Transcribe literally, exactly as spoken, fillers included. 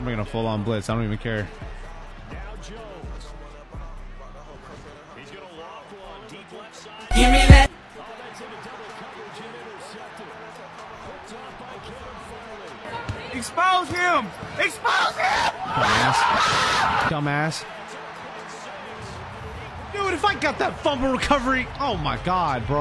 I'm making a full-on blitz. I don't even care. Expose him! Expose him! Dumbass. Dumbass. Dude, if I got that fumble recovery... Oh, my God, bro.